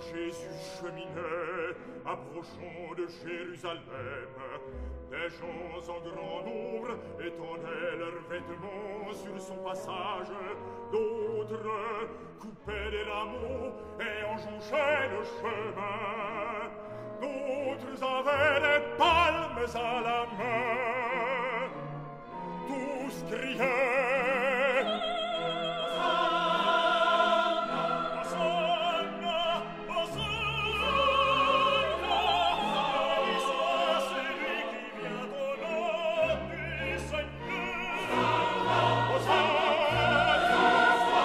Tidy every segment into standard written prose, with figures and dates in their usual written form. Jésus cheminait, approchant de Jérusalem. Des gens en grand nombre étendaient leurs vêtements sur son passage. D'autres coupaient des rameaux et jonchaient le chemin. D'autres avaient des palmes à la main. Tous criaient Hosanna, Hosanna, Hosanna, il soit celui qui vient au nom du Seigneur. Hosanna, maintenant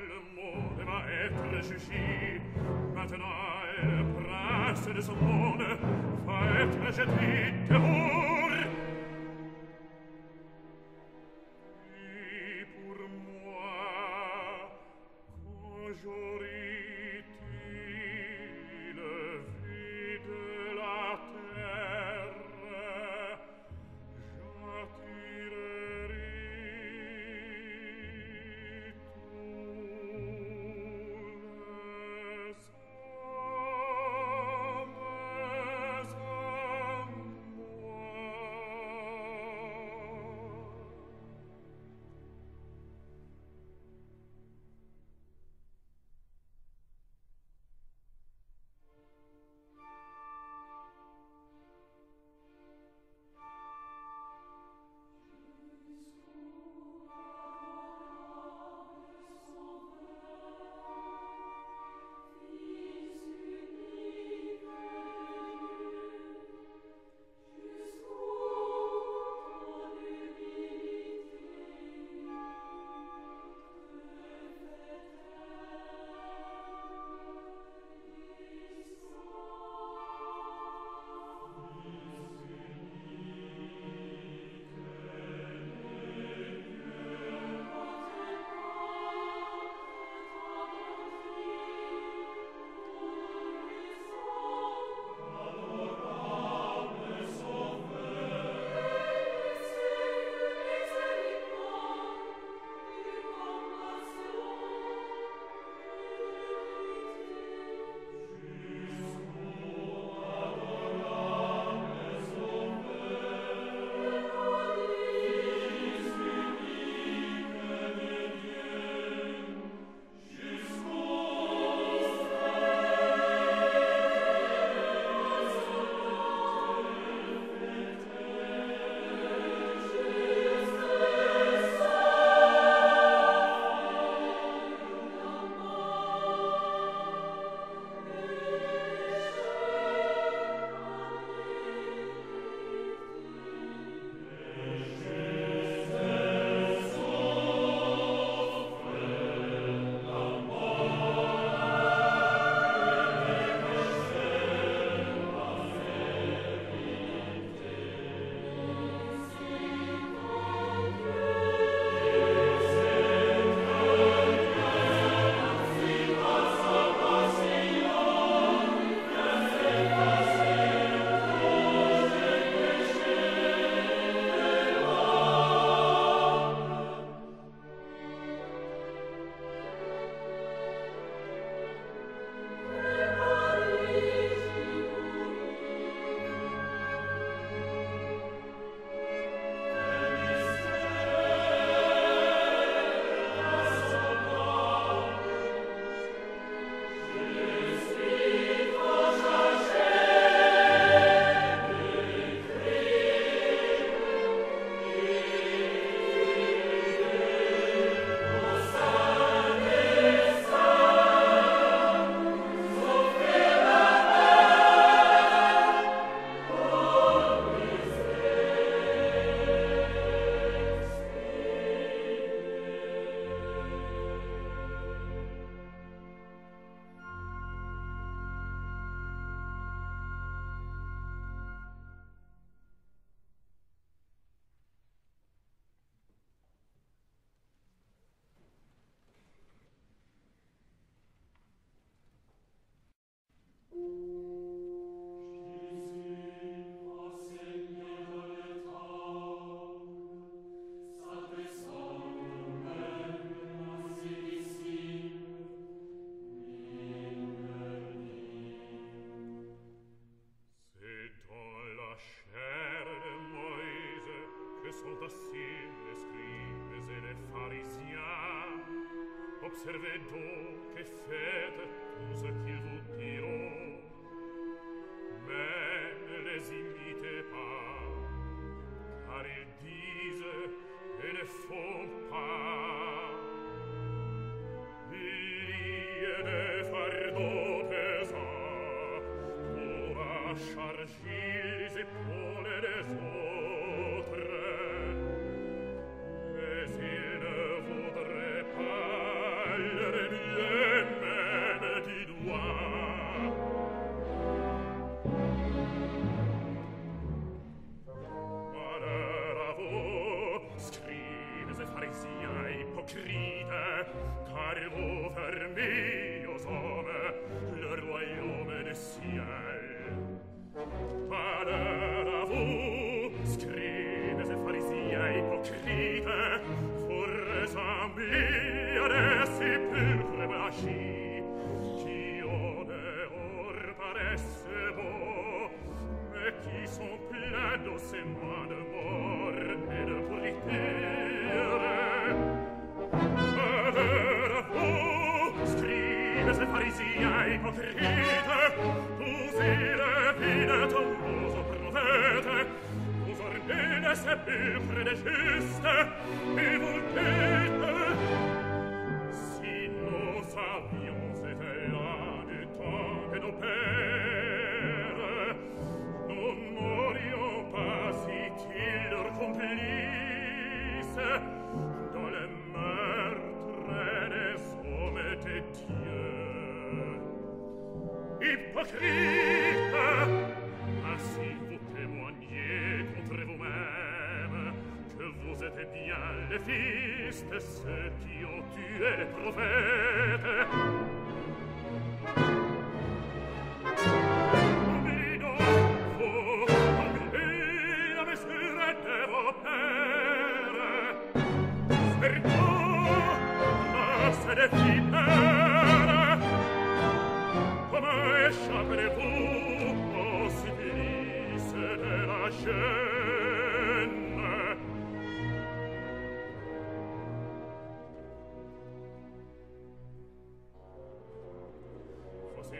le monde va être jugé. Maintenant le prince de ce monde va être jeté dehors. Et pour moi, quand j'aurai été levé de la terre, sont assieme scribes et les pharisiens. Observez donc et faites tout ce qu'ils vous diront, mais ne les imitez pas, car ils disent et ne font pas. Lié de fardeaux pesants pour acharger les épaules des autres, mais ils ne voudraient pas le remuer même du doigt. Malheur à vous, scribes et pharisiens hypocrites, car vous fermez aux hommes le royaume des cieux. Malheur à vous, scribes et pharisiens hypocrites, vous ressemblez à des sépulcres blanchis, qui au dehors paraissent beaux, mais qui sont pleins d'ossements de mort et de pourriture. Malheur à vous, scribes et pharisiens hypocrites, vous élevez de tombeaux aux prophètes, vous ornez les sépulcres des justes, et vous dites: si nous avions été là du temps de nos pères, nous n'aurions pas si qu'ils leur complices dans le meurtre des hommes et des dieux. Hypocrite! Ainsi vous témoignez contre vous-même que vous êtes bien le fils de ceux qui ont tué les prophètes. Oubliez donc, vous englobez la mesure de vos pères. Sperto, la sédéfie père. Échapperez-vous au supplice de la chaîne? Voici,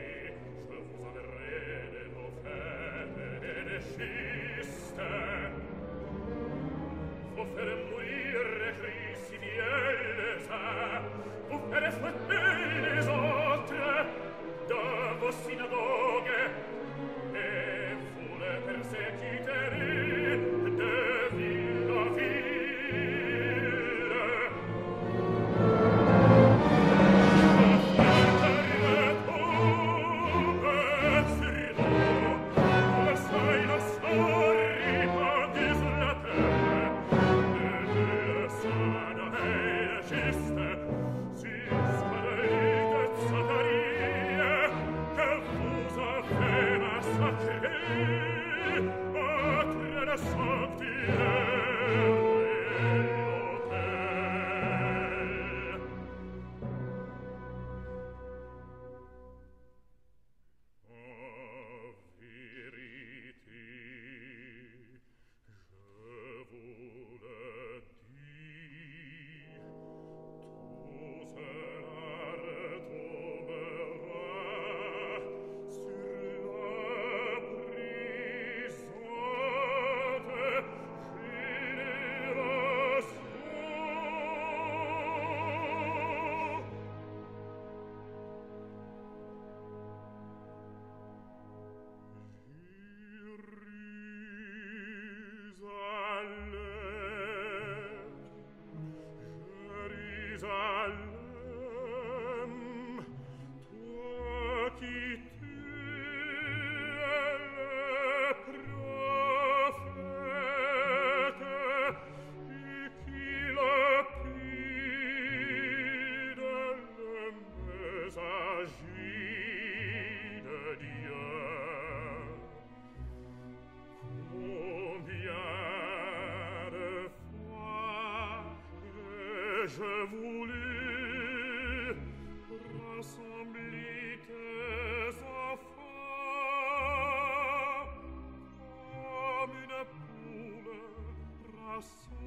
je vous enverrai des prophètes et des schistes. Vous ferez mourir et crucifier les uns, vous ferez fouetter les autres de vos synagogues, et vous les persécuterez de ville en ville. Vous jetterez tombes sur vous, laissez le sang répandre sur la terre, et le sang d'un juste jusqu'à la lutte de Satan. Entre la sanctuaire et l'autel. En vérité, je vous le dis, tout cela retombera sur Jérusalem, toi qui tues les prophètes et qui lapides le messager de Dieu. Combien de fois je voulais rassembler tes enfants comme une poule rassemblée.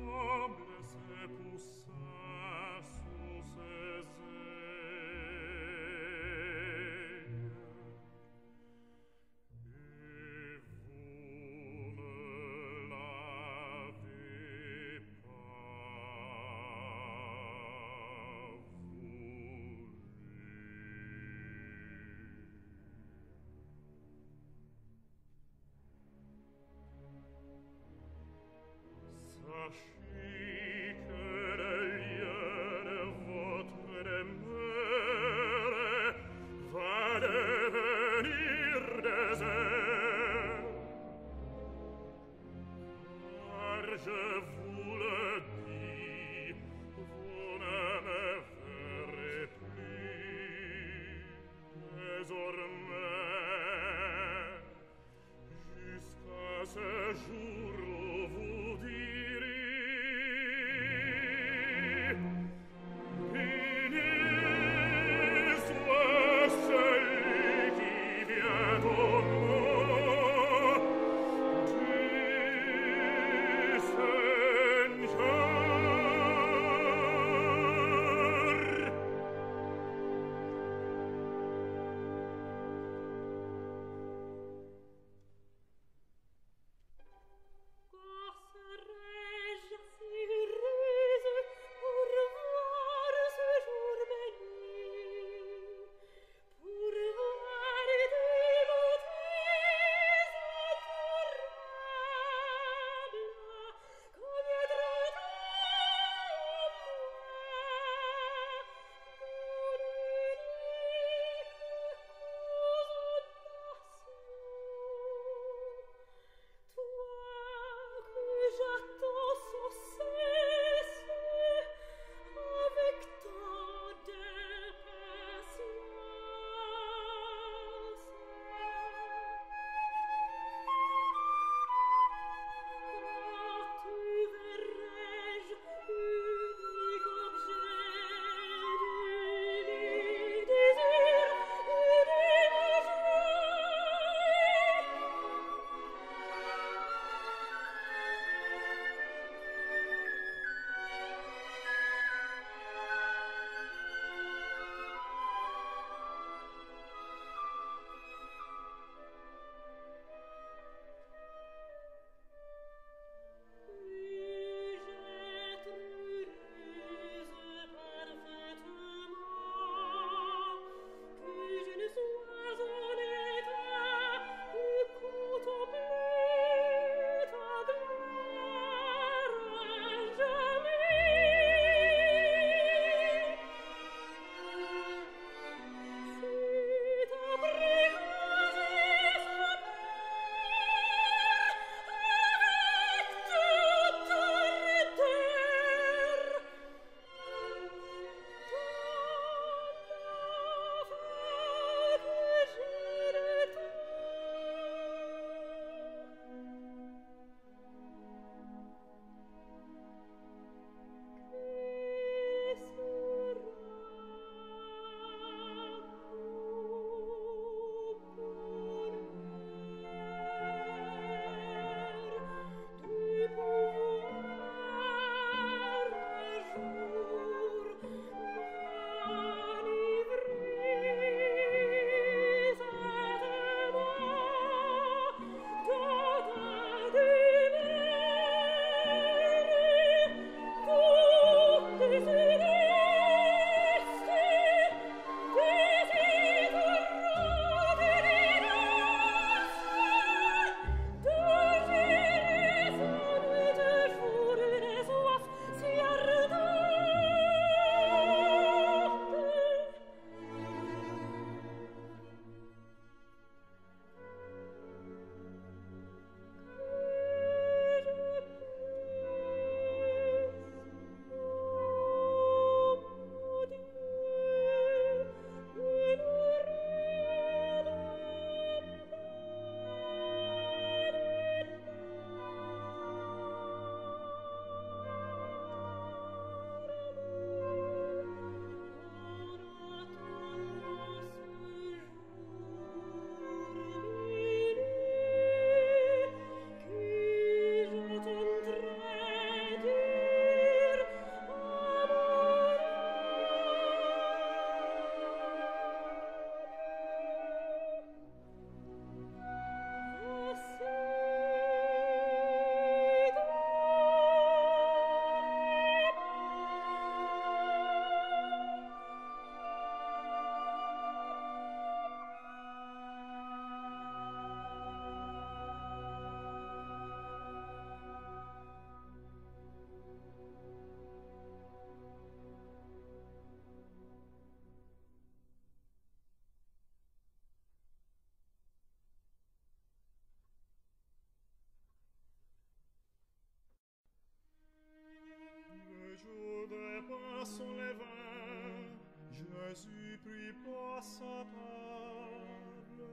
Jésus prie pas sa table,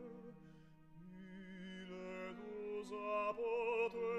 il nous apporte.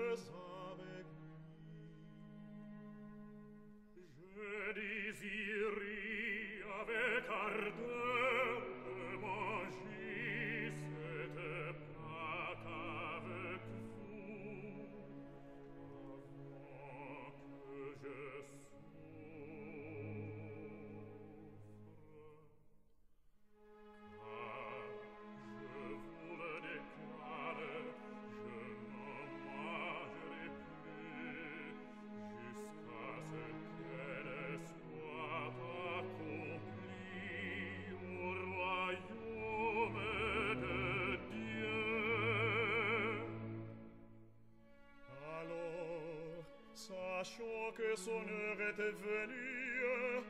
Sachant que son heure était venue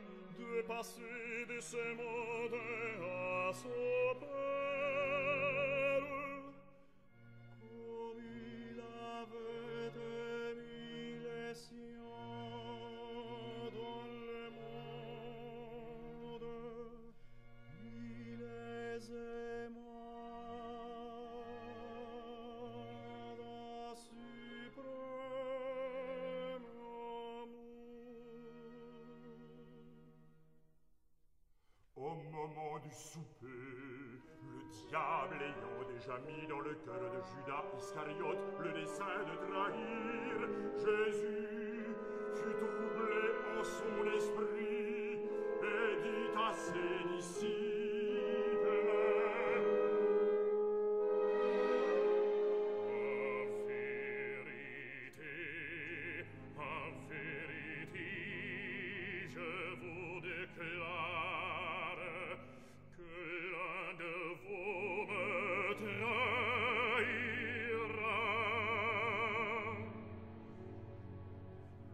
de passer de ce monde à son Père, comme il avait émis les siens dans le monde, il les aima d'un suprême. Au moment du souper, le diable ayant déjà mis dans le cœur de Judas Iscariote le dessein de trahir Jésus, fut troublé en son esprit et dit à ses disciples: en vérité, je vous déclare que l'un de vous me trahira.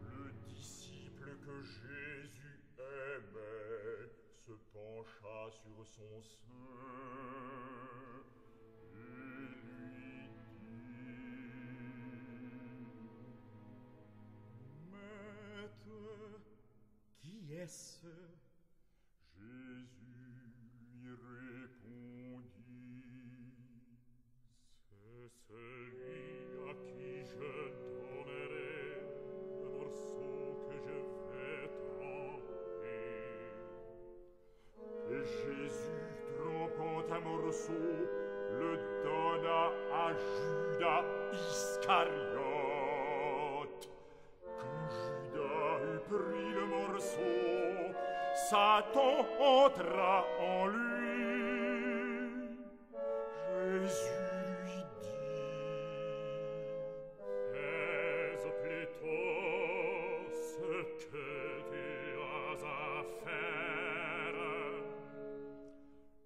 Le disciple que Jésus aimait se pencha sur son sein et lui dit: Maître, qui est-ce? Jésus lui répondit: c'est celui à qui je donnerai le morceau que je vais tremper. Et Jésus, trempant un morceau, le donna à Judas Iscariote. Quand Judas eut pris le morceau, Satan entra en lui. Jésus lui dit: fais plutôt ce que tu as à faire.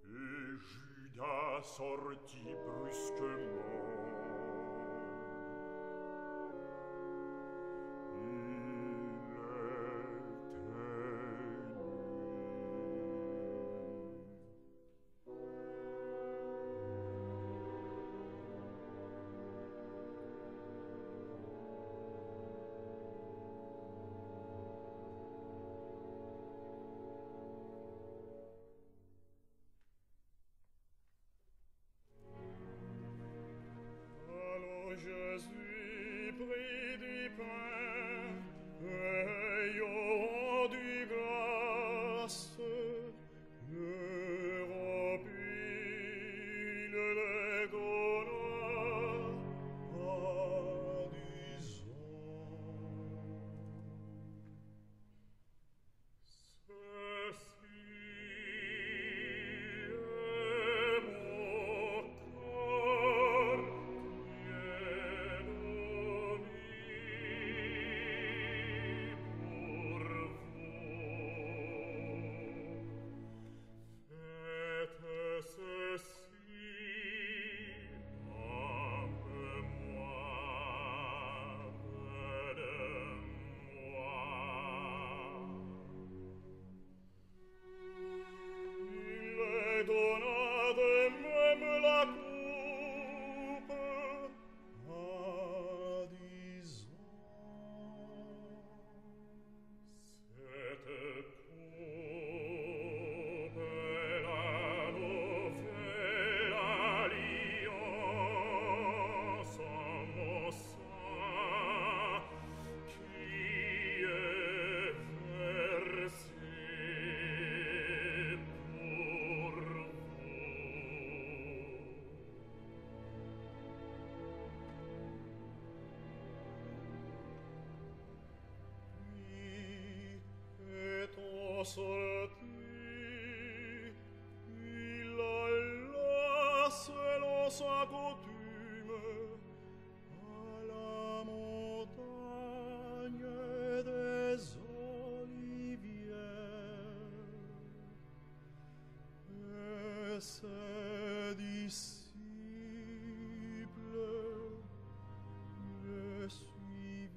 Et Judas sortit brusquement. sorti, il alla selon sa coutume à la montagne des Oliviers. Et ses disciples le suivirent.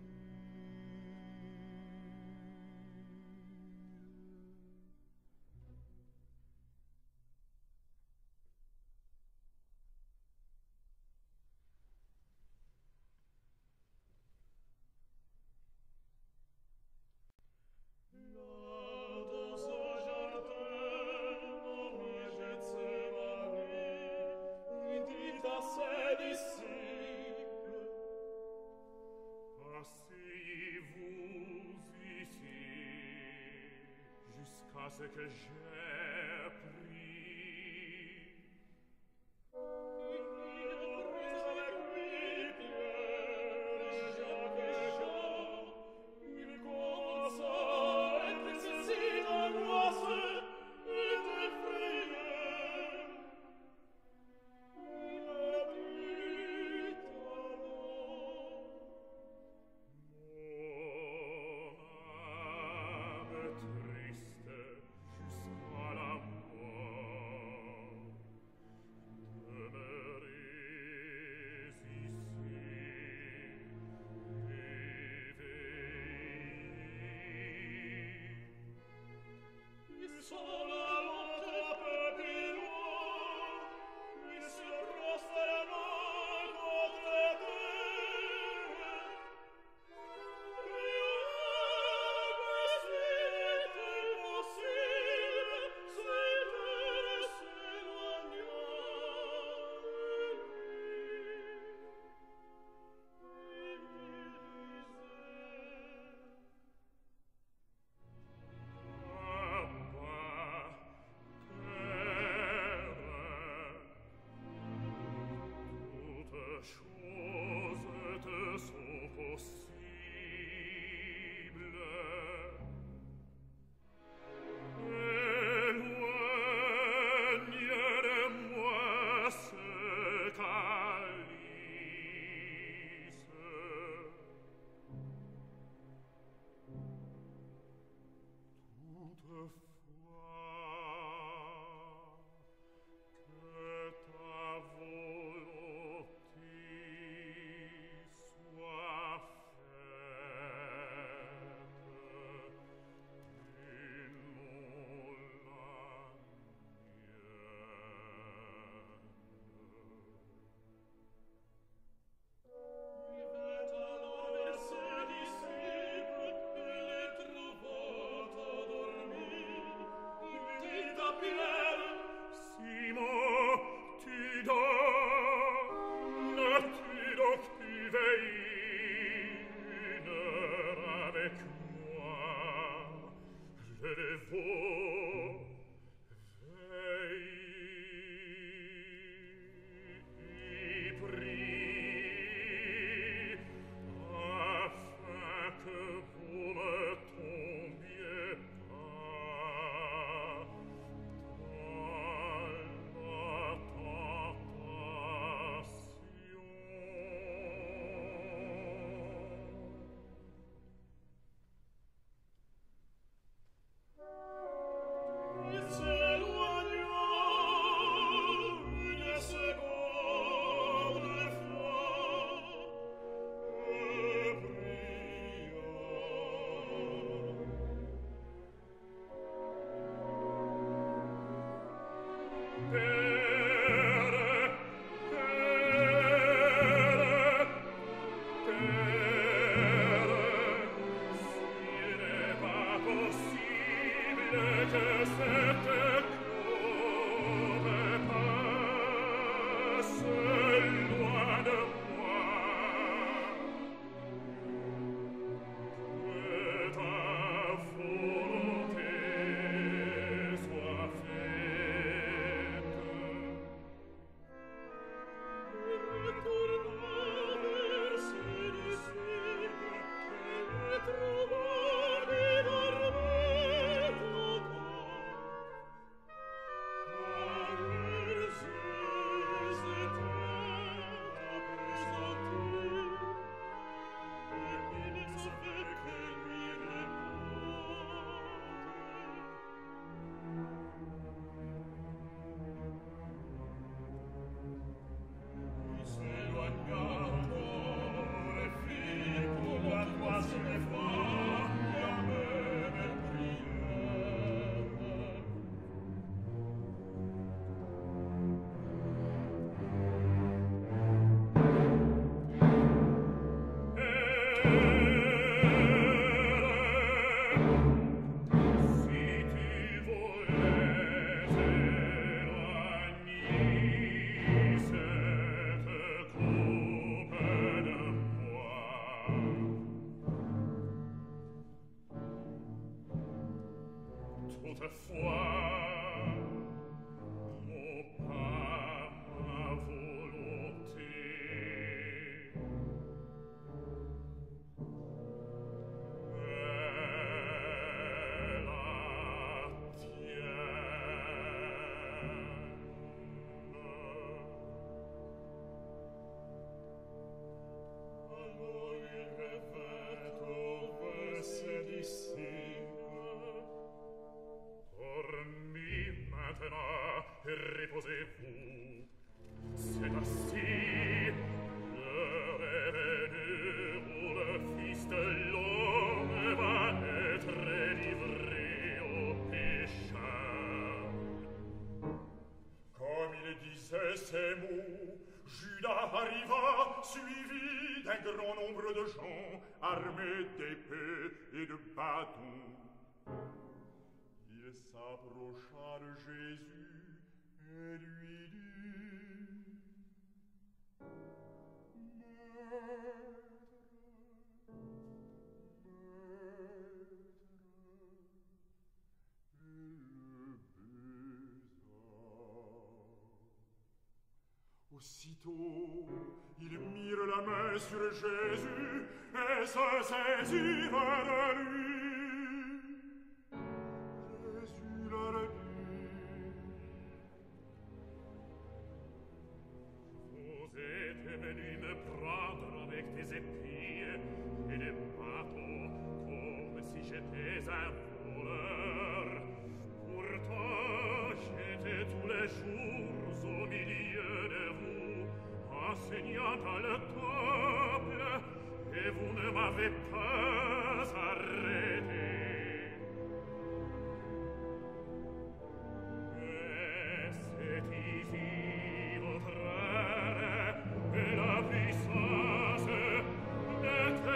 Asseyez-vous ici jusqu'à ce que j'aie prié. Che Reposez-vous, c'est ainsi, l'heure est venue où le Fils de l'homme va être délivré aux pécheurs. Comme il disait ces mots, Judas arriva, suivi d'un grand nombre de gens, armés d'épées et de bâtons. Il s'approcha de Jésus, et lui dit: Aussitôt, ils mirent la main sur Jésus et se saisirent de lui. Jésus leur dit: vous êtes venus me prendre avec des épées et des bâtons, comme si j'étais un voleur. Pourtant, j'étais tous les jours au milieu de vous, enseignant à le peuple, et vous ne m'avez pas arrêté. Et c'est ici votre heure et la puissance d'être.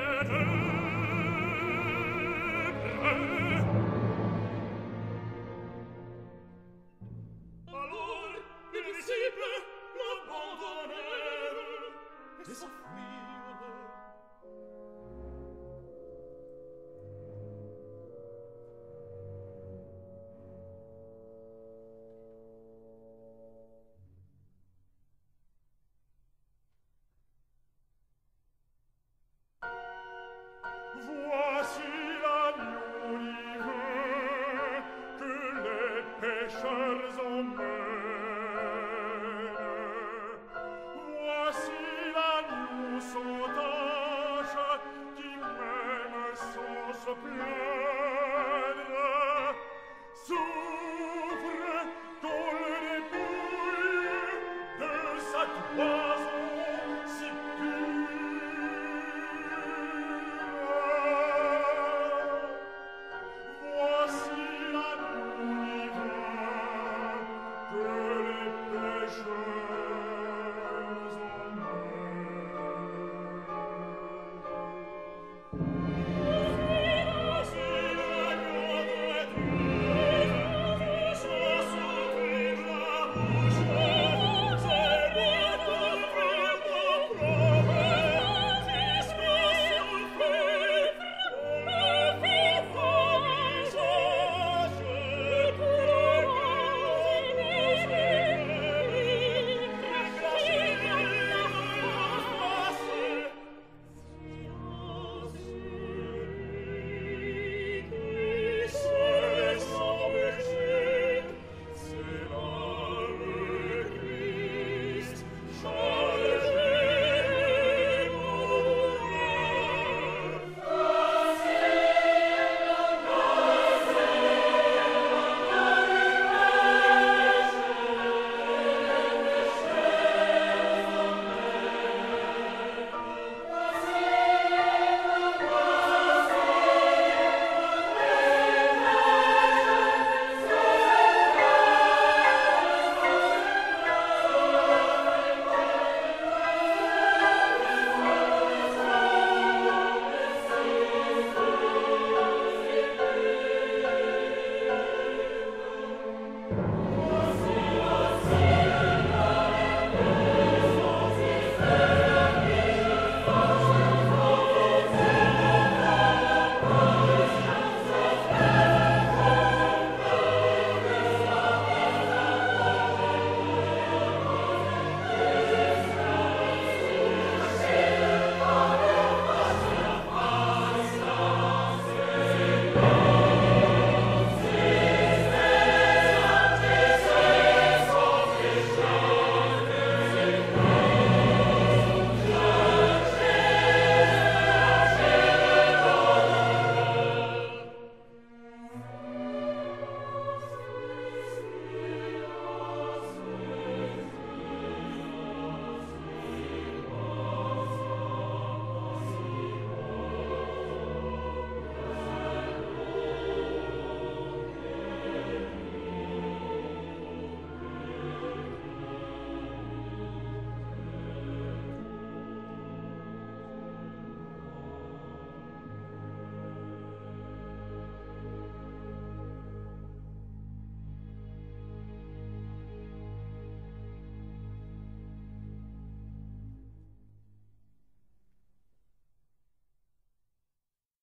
Supply